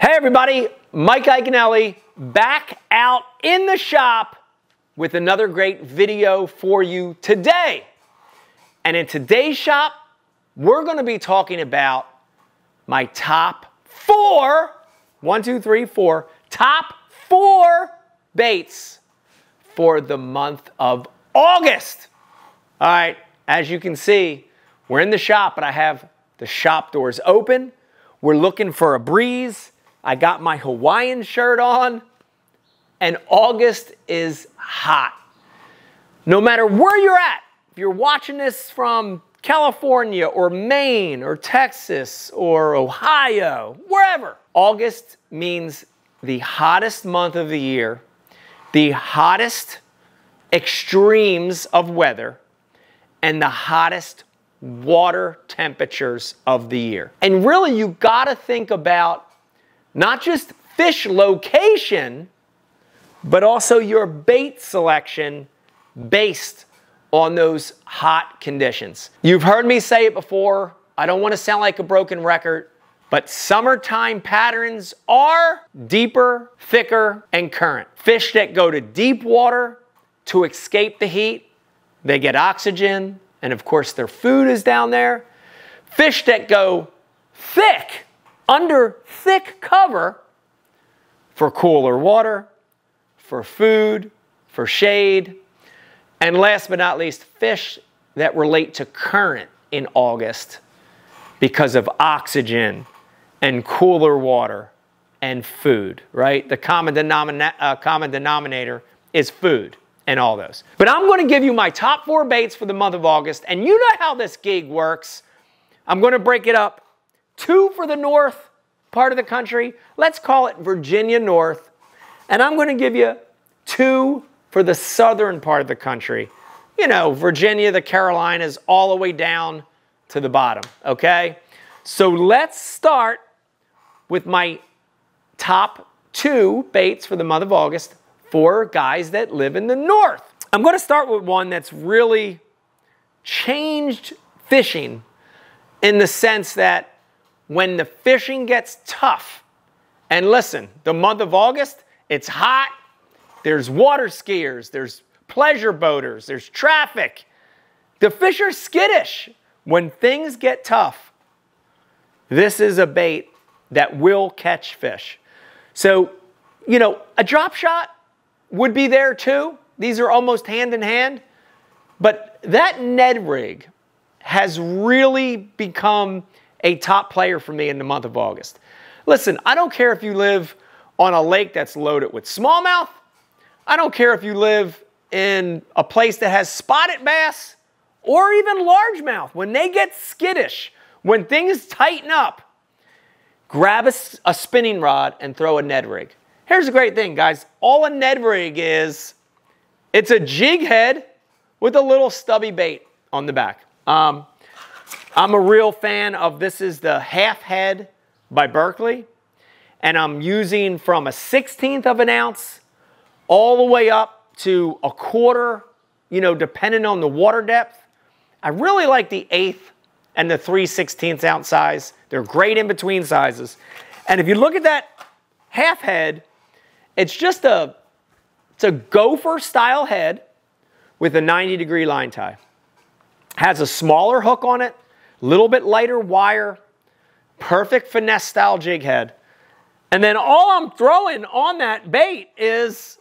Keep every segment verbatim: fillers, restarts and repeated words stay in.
Hey everybody, Mike Iaconelli back out in the shop with another great video for you today. And in today's shop, we're gonna be talking about my top four, one, two, three, four, top four baits for the month of August. All right, as you can see, we're in the shop and I have the shop doors open. We're looking for a breeze. I got my Hawaiian shirt on, and August is hot. No matter where you're at, if you're watching this from California or Maine or Texas or Ohio, wherever, August means the hottest month of the year, the hottest extremes of weather, and the hottest water temperatures of the year. And really, you gotta think about not just fish location, but also your bait selection based on those hot conditions. You've heard me say it before, I don't want to sound like a broken record, but summertime patterns are deeper, thicker, and current. Fish that go to deep water to escape the heat, they get oxygen, and of course their food is down there. Fish that go thick, under thick cover, for cooler water, for food, for shade, and last but not least, fish that relate to current in August because of oxygen and cooler water and food, right? The common, denomina uh, common denominator is food and all those. But I'm gonna give you my top four baits for the month of August, and you know how this gig works. I'm gonna break it up. Two for the north part of the country. Let's call it Virginia North. And I'm gonna give you two for the southern part of the country. You know, Virginia, the Carolinas, all the way down to the bottom, okay? So let's start with my top two baits for the month of August for guys that live in the north. I'm gonna start with one that's really changed fishing in the sense that when the fishing gets tough, and listen, the month of August, it's hot, there's water skiers, there's pleasure boaters, there's traffic. The fish are skittish. When things get tough, this is a bait that will catch fish. So, you know, a drop shot would be there too. These are almost hand in hand, but that Ned Rig has really become a top player for me in the month of August. Listen, I don't care if you live on a lake that's loaded with smallmouth. I don't care if you live in a place that has spotted bass or even largemouth. When they get skittish, when things tighten up, grab a, a spinning rod and throw a Ned Rig. Here's the great thing, guys. All a Ned Rig is, it's a jig head with a little stubby bait on the back. Um, I'm a real fan of, this is the half head by Berkley, and I'm using from a sixteenth of an ounce all the way up to a quarter, you know, depending on the water depth. I really like the eighth and the three sixteenths ounce size. They're great in between sizes. And if you look at that half head, it's just a, it's a gopher style head with a ninety degree line tie. Has a smaller hook on it, little bit lighter wire, perfect finesse style jig head. And then all I'm throwing on that bait is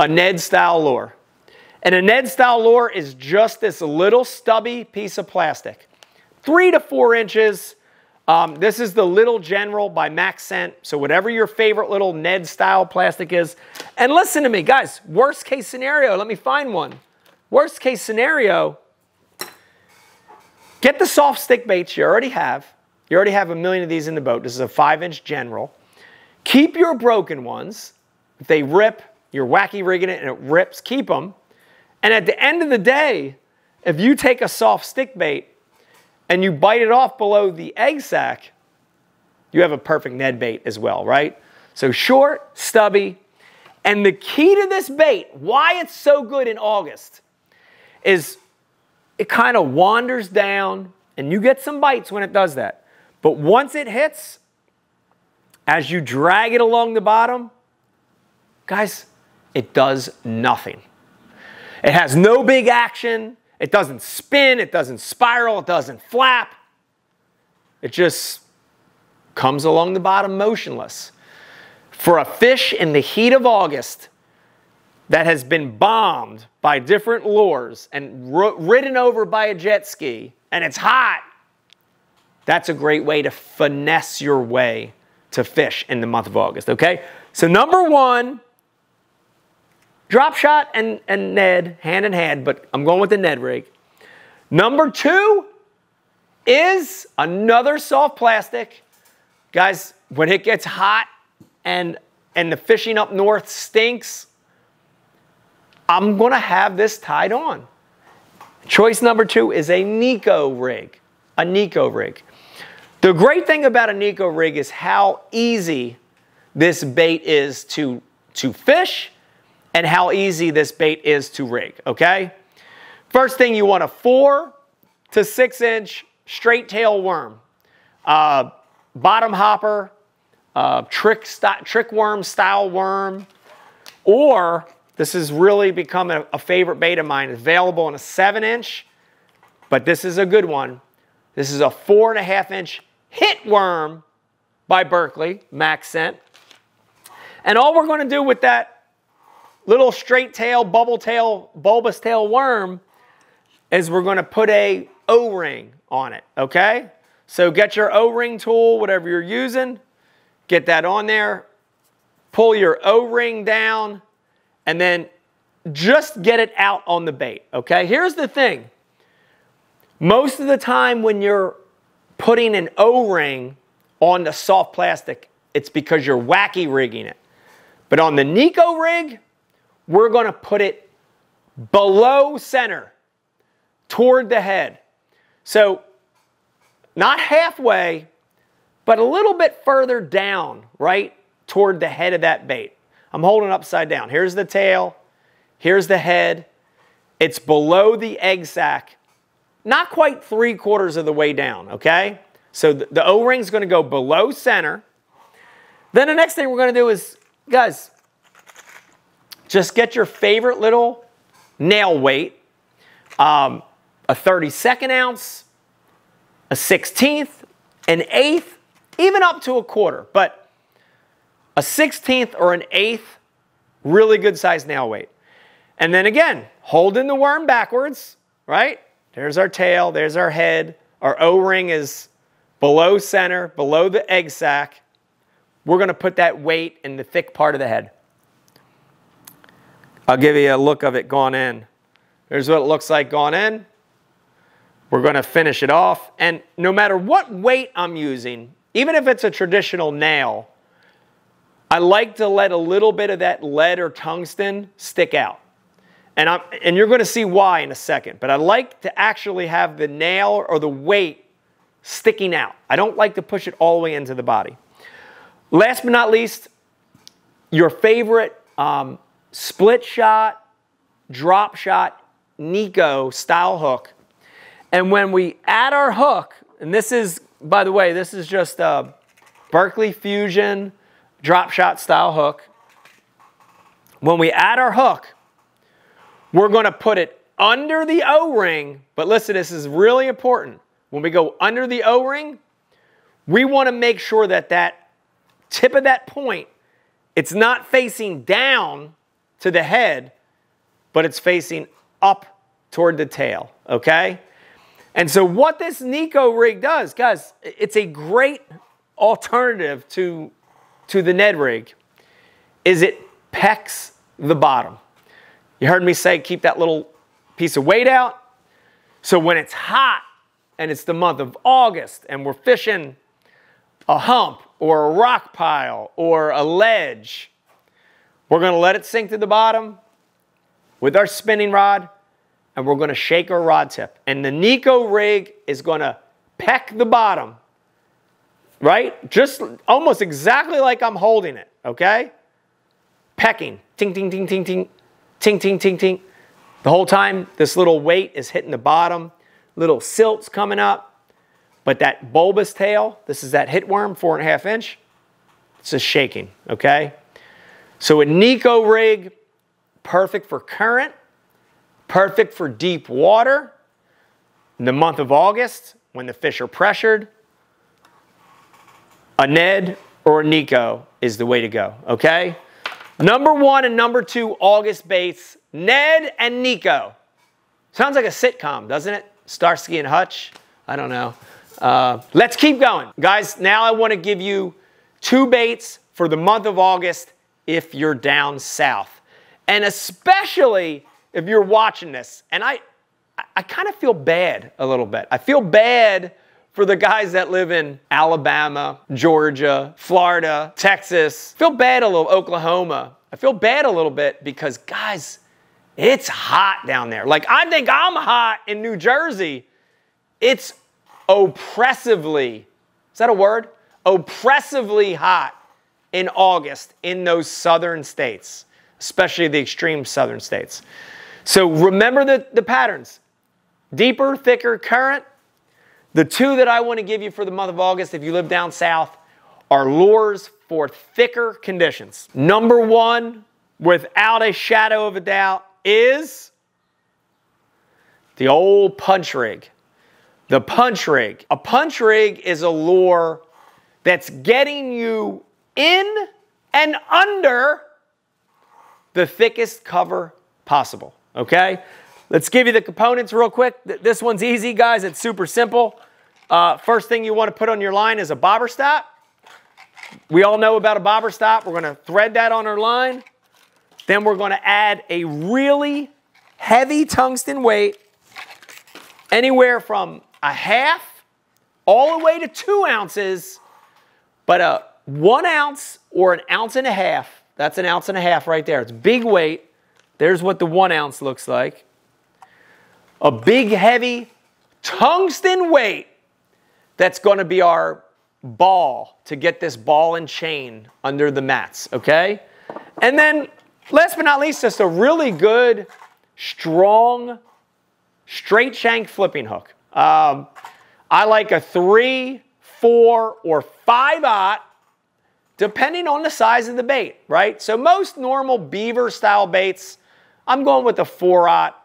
a Ned style lure. And a Ned style lure is just this little stubby piece of plastic, three to four inches. Um, this is the Little General by Maxscent. So whatever your favorite little Ned style plastic is. And listen to me, guys, worst case scenario, let me find one. Worst case scenario, get the soft stick baits you already have. You already have a million of these in the boat. This is a five inch general. Keep your broken ones. If they rip, you're wacky rigging it and it rips, keep them. And at the end of the day, if you take a soft stick bait and you bite it off below the egg sac, you have a perfect Ned bait as well, right? So short, stubby. And the key to this bait, why it's so good in August, is it kind of wanders down, and you get some bites when it does that. But once it hits, as you drag it along the bottom, guys, it does nothing. It has no big action. It doesn't spin. It doesn't spiral. It doesn't flap. It just comes along the bottom motionless. For a fish in the heat of August that has been bombed by different lures and ridden over by a jet ski, and it's hot, that's a great way to finesse your way to fish in the month of August, okay? So number one, drop shot and, and Ned, hand in hand, but I'm going with the Ned rig. Number two is another soft plastic. Guys, when it gets hot and, and the fishing up north stinks, I'm gonna have this tied on. Choice number two is a Neko rig, a Neko rig. The great thing about a Neko rig is how easy this bait is to, to fish and how easy this bait is to rig, okay? First thing, you want a four to six inch straight tail worm, uh, bottom hopper, uh, trick, trick worm, style worm, or this has really become a, a favorite bait of mine. It's available in a seven inch, but this is a good one. This is a four and a half inch Hitworm by Berkley, Maxscent. And all we're gonna do with that little straight tail, bubble tail, bulbous tail worm is we're gonna put a O-ring on it, okay? So get your O-ring tool, whatever you're using, get that on there, pull your O-ring down, and then just get it out on the bait, okay? Here's the thing. Most of the time when you're putting an O-ring on the soft plastic, it's because you're wacky rigging it. But on the Neko rig, we're gonna put it below center, toward the head. So not halfway, but a little bit further down, right? Toward the head of that bait. I'm holding upside down. Here's the tail. Here's the head. It's below the egg sac. Not quite three quarters of the way down, okay? So the, the O-ring's gonna go below center. Then the next thing we're gonna do is, guys, just get your favorite little nail weight, um, a thirty-second ounce, a sixteenth, an eighth, even up to a quarter, but a sixteenth or an eighth, really good sized nail weight. And then again, holding the worm backwards, right? There's our tail, there's our head. Our O-ring is below center, below the egg sac. We're gonna put that weight in the thick part of the head. I'll give you a look of it gone in. Here's what it looks like gone in. We're gonna finish it off. And no matter what weight I'm using, even if it's a traditional nail, I like to let a little bit of that lead or tungsten stick out. And, I'm, and you're gonna see why in a second, but I like to actually have the nail or the weight sticking out. I don't like to push it all the way into the body. Last but not least, your favorite um, split shot, drop shot, Neko style hook. And when we add our hook, and this is, by the way, this is just a Berkley Fusion drop shot style hook. When we add our hook, we're gonna put it under the O-ring, but listen, this is really important. When we go under the O-ring, we wanna make sure that that tip of that point, it's not facing down to the head, but it's facing up toward the tail, okay? And so what this Neko rig does, guys, it's a great alternative to to the Ned rig, is it pecks the bottom. You heard me say keep that little piece of weight out. So when it's hot and it's the month of August and we're fishing a hump or a rock pile or a ledge, we're gonna let it sink to the bottom with our spinning rod and we're gonna shake our rod tip. And the Neko rig is gonna peck the bottom, right? Just almost exactly like I'm holding it, okay? Pecking, ting, ting, ting, ting, ting, ting, ting, ting, ting. The whole time, this little weight is hitting the bottom, little silt's coming up. But that bulbous tail, this is that Hitworm, four and a half inch, it's just shaking, okay? So a Neko rig, perfect for current, perfect for deep water, in the month of August, when the fish are pressured, a Ned or a Neko is the way to go, okay? Number one and number two August baits, Ned and Neko. Sounds like a sitcom, doesn't it? Starsky and Hutch, I don't know. Uh, let's keep going. Guys, now I wanna give you two baits for the month of August if you're down south. And especially if you're watching this, and I, I kind of feel bad a little bit. I feel bad for the guys that live in Alabama, Georgia, Florida, Texas. I feel bad a little, Oklahoma. I feel bad a little bit because guys, it's hot down there. Like I think I'm hot in New Jersey. It's oppressively, is that a word? Oppressively hot in August in those southern states, especially the extreme southern states. So remember the, the patterns. Deeper, thicker current. The two that I want to give you for the month of August if you live down south are lures for thicker conditions. Number one, without a shadow of a doubt, is the old punch rig. The punch rig. A punch rig is a lure that's getting you in and under the thickest cover possible. Okay, let's give you the components real quick. This one's easy, guys. It's super simple. Uh, first thing you want to put on your line is a bobber stop. We all know about a bobber stop. We're going to thread that on our line. Then we're going to add a really heavy tungsten weight, anywhere from a half all the way to two ounces, but a one ounce or an ounce and a half. That's an ounce and a half right there. It's big weight. There's what the one ounce looks like. A big, heavy tungsten weight that's going to be our ball to get this ball and chain under the mats, okay? And then, last but not least, just a really good, strong, straight shank flipping hook. Um, I like a three, four, or five aught, depending on the size of the bait, right? So most normal beaver-style baits, I'm going with a four aught,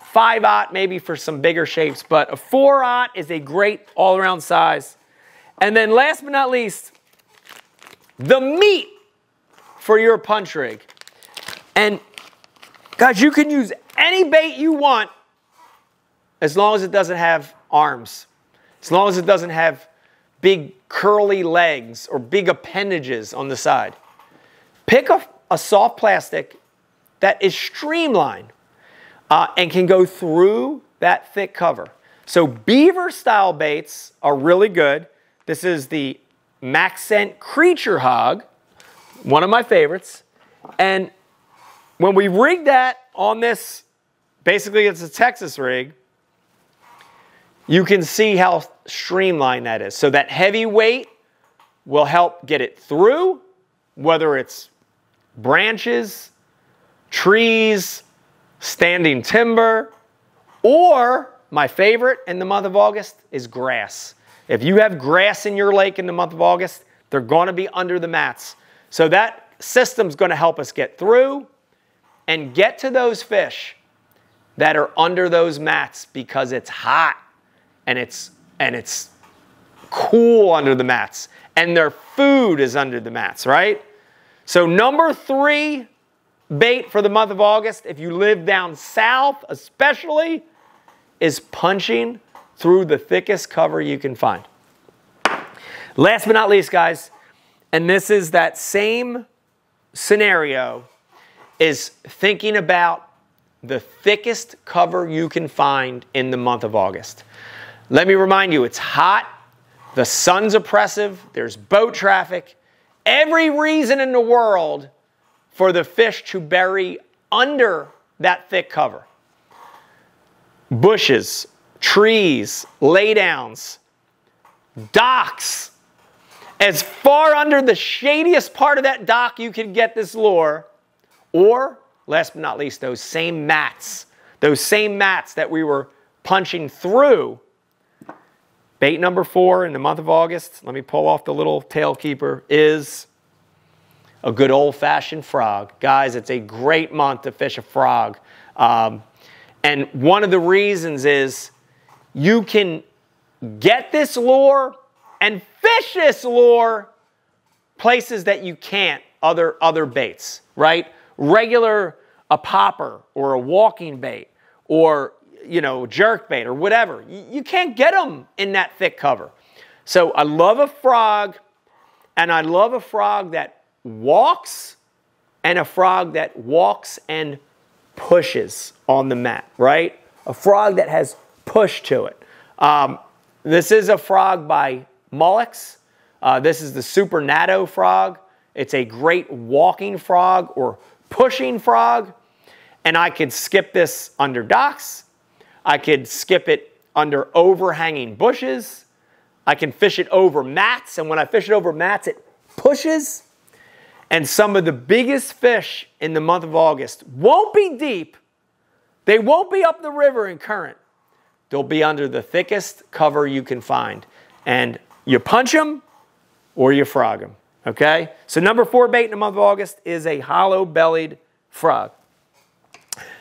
five aught maybe for some bigger shapes, but a four aught is a great all-around size. And then last but not least, the meat for your punch rig. And guys, you can use any bait you want as long as it doesn't have arms, as long as it doesn't have big curly legs or big appendages on the side. Pick a, a soft plastic that is streamlined uh, and can go through that thick cover. So beaver style baits are really good. This is the Maxscent Creature Hawg, one of my favorites. And when we rig that on this, basically it's a Texas rig, you can see how streamlined that is. So that heavy weight will help get it through, whether it's branches, trees, standing timber, or my favorite in the month of August is grass. If you have grass in your lake in the month of August, they're gonna be under the mats. So that system's gonna help us get through and get to those fish that are under those mats because it's hot. And it's, and it's cool under the mats. And their food is under the mats, right? So number three bait for the month of August, if you live down south especially, is punching through the thickest cover you can find. Last but not least, guys, and this is that same scenario, is thinking about the thickest cover you can find in the month of August. Let me remind you, it's hot, the sun's oppressive, there's boat traffic, every reason in the world for the fish to bury under that thick cover. Bushes, trees, laydowns, docks. As far under the shadiest part of that dock you can get this lure, or last but not least, those same mats, those same mats that we were punching through. Bait number four in the month of August, let me pull off the little tail keeper, is a good old-fashioned frog. Guys, it's a great month to fish a frog. Um, and one of the reasons is you can get this lure and fish this lure places that you can't other, other baits, right? Regular, a popper or a walking bait or you know, jerk bait or whatever. You can't get them in that thick cover. So I love a frog, and I love a frog that walks and a frog that walks and pushes on the mat, right? A frog that has push to it. Um, this is a frog by Molix. Uh, this is the Super Nado frog. It's a great walking frog or pushing frog. And I could skip this under docks. I could skip it under overhanging bushes. I can fish it over mats, and when I fish it over mats, it pushes. And some of the biggest fish in the month of August won't be deep. They won't be up the river in current. They'll be under the thickest cover you can find. And you punch them or you frog them, okay? So number four bait in the month of August is a hollow-bellied frog.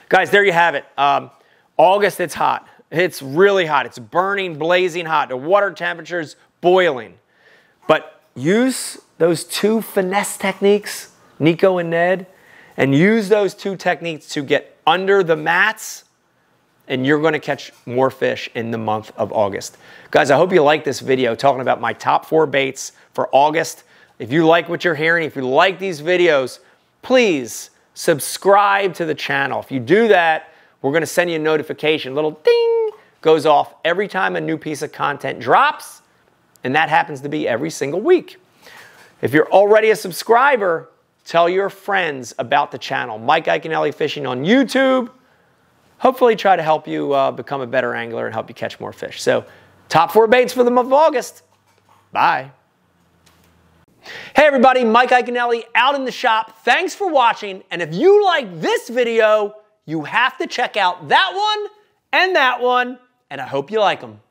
Guys, there you have it. Um, August, it's hot. It's really hot. It's burning, blazing hot. The water temperature is boiling. But use those two finesse techniques, Neko and Ned, and use those two techniques to get under the mats, and you're going to catch more fish in the month of August. Guys, I hope you like this video talking about my top four baits for August. If you like what you're hearing, if you like these videos, please subscribe to the channel. If you do that, we're going to send you a notification. Little ding goes off every time a new piece of content drops, and that happens to be every single week. If you're already a subscriber, tell your friends about the channel, Mike Iaconelli Fishing on YouTube. Hopefully try to help you uh, become a better angler and help you catch more fish. So top four baits for the month of August. Bye. Hey everybody, Mike Iaconelli out in the shop. Thanks for watching, and if you like this video, you have to check out that one and that one, and I hope you like them.